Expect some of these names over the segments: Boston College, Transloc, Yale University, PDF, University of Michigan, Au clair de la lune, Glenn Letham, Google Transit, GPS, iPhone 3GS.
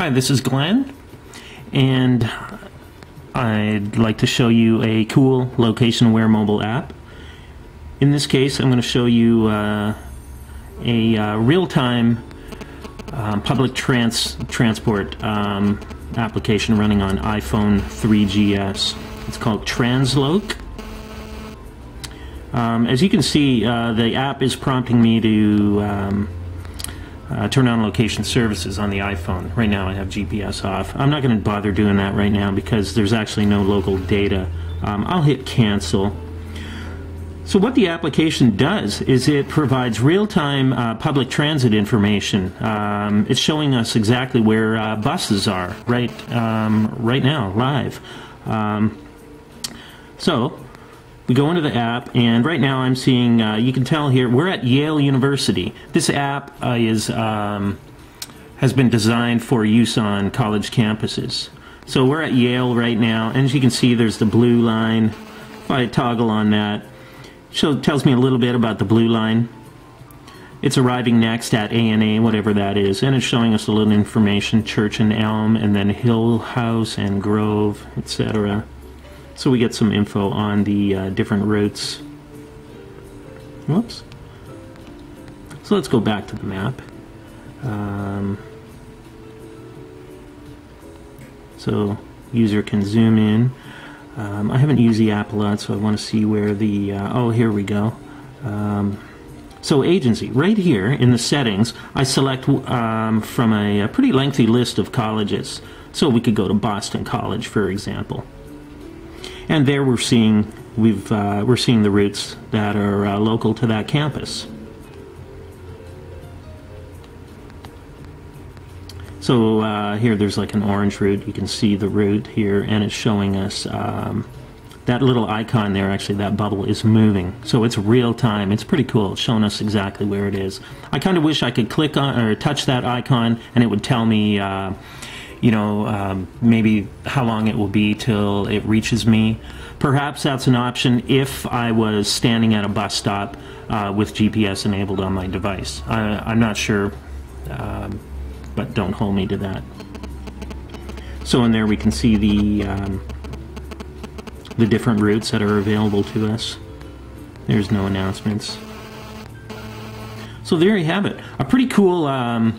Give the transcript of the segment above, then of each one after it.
Hi, this is Glenn, and I'd like to show you a cool location-aware mobile app. In this case, I'm going to show you a real-time public transport application running on iPhone 3GS. It's called Transloc. As you can see, the app is prompting me to turn on location services on the iPhone. Right now I have GPS off. I'm not going to bother doing that right now because there's actually no local data. I'll hit cancel. So what the application does is it provides real-time public transit information. It's showing us exactly where buses are right now, live. So we go into the app, and right now I'm seeing, you can tell here, we're at Yale University. This app has been designed for use on college campuses. So we're at Yale right now, and as you can see, there's the blue line. If I toggle on that, so it tells me a little bit about the blue line. It's arriving next at ANA, whatever that is, and it's showing us a little information, Church and Elm, and then Hill House and Grove, etc. So we get some info on the different routes. Whoops. So let's go back to the map. So user can zoom in. I haven't used the app a lot, so I want to see where the oh, here we go. So agency, right here in the settings, I select from a pretty lengthy list of colleges. So we could go to Boston College, for example. And there we're seeing the routes that are local to that campus. So here there's like an orange route. You can see the route here, and it's showing us that little icon there. Actually, that bubble is moving, so it's real time. It's pretty cool. It's showing us exactly where it is. I kind of wish I could click on or touch that icon, and it would tell me. You know, maybe how long it will be till it reaches me. Perhaps that's an option if I was standing at a bus stop with GPS enabled on my device. I'm not sure, but don't hold me to that. So in there we can see the different routes that are available to us. There's no announcements. So there you have it. A pretty cool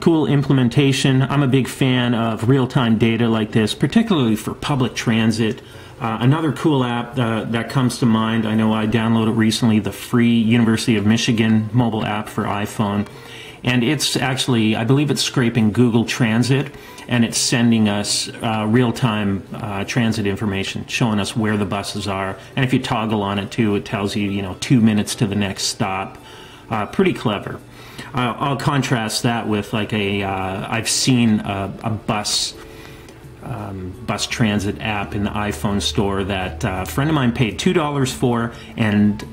cool implementation. I'm a big fan of real-time data like this, particularly for public transit. Another cool app that comes to mind, I know I downloaded recently, the free University of Michigan mobile app for iPhone. And it's actually, I believe it's scraping Google Transit, and it's sending us real-time transit information, showing us where the buses are. And if you toggle on it too, it tells you, 2 minutes to the next stop. Pretty clever. I'll contrast that with like I've seen a bus transit app in the iPhone store that a friend of mine paid $2 for, and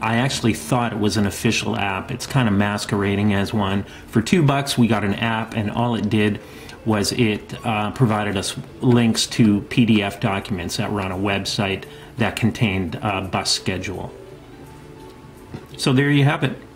I actually thought it was an official app. It's kind of masquerading as one. For $2 we got an app, and all it did was it provided us links to PDF documents that were on a website that contained a bus schedule. So there you have it.